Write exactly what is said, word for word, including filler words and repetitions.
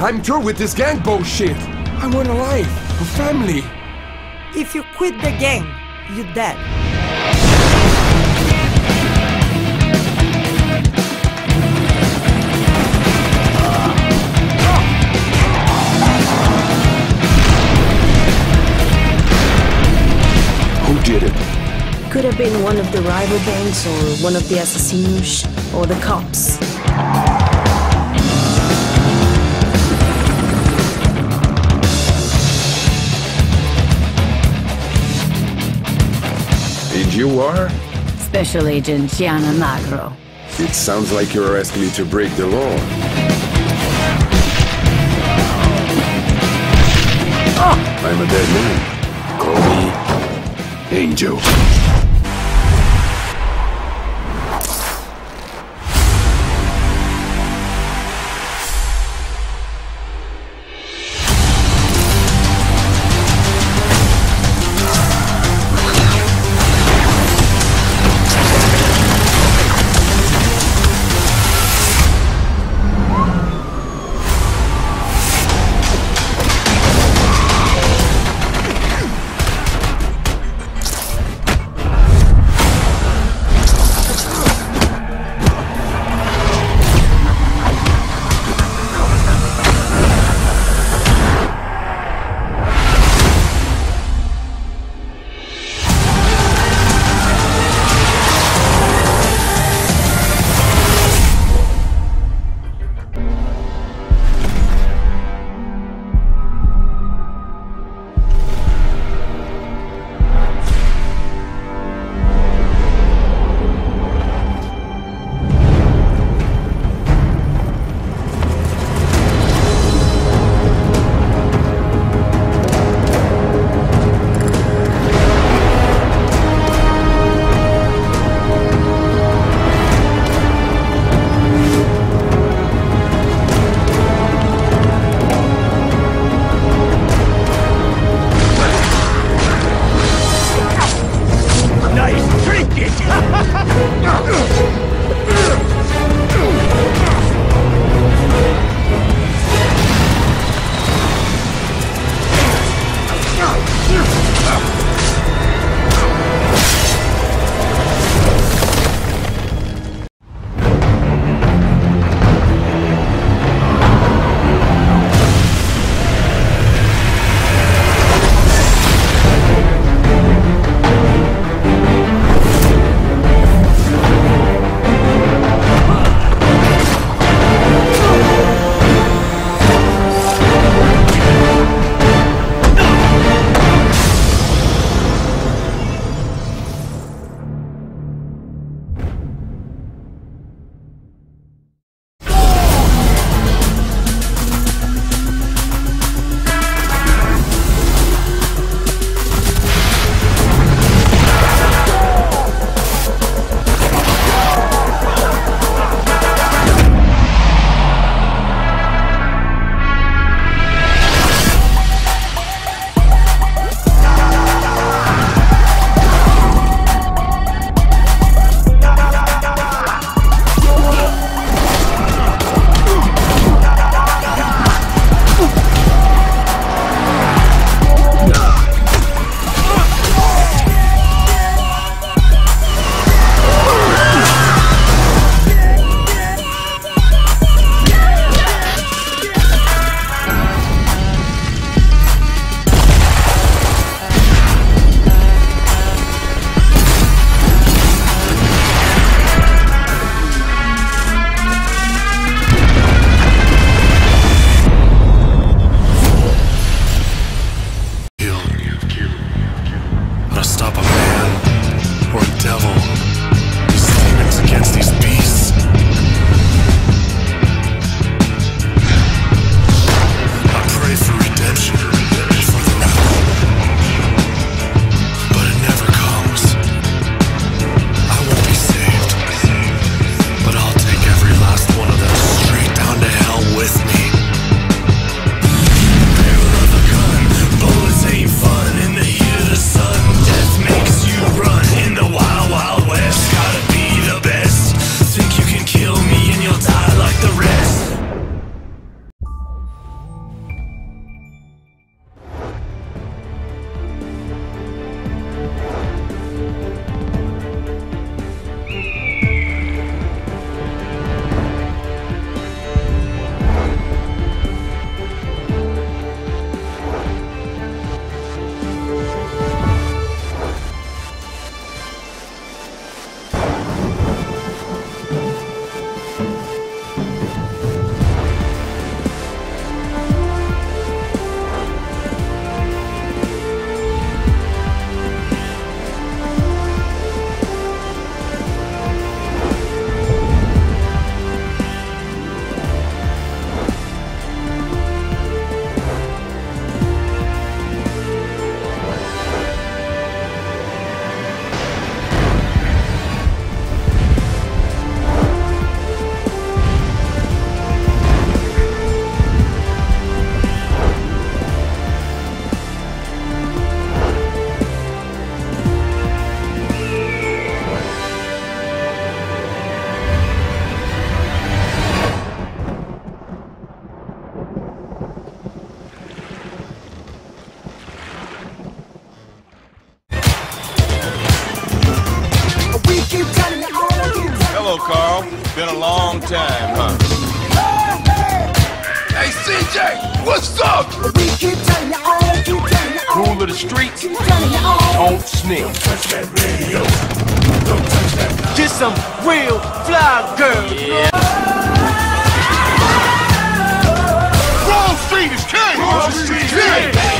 I'm through with this gang bullshit. I want a life, a family. If you quit the gang, you're dead. Who did it? Could have been one of the rival gangs, or one of the assassins, or the cops. And you are? Special Agent Gianna Magro. It sounds like you're asking me to break the law. Oh. I'm a dead man. Call me Angel. Been a long time, huh? Hey, C J, what's up? Rule of the streets, don't sniff. Don't touch that radio. Don't touch that. Just some real fly girl. Yeah. Wall Street is king. Wall Street is king.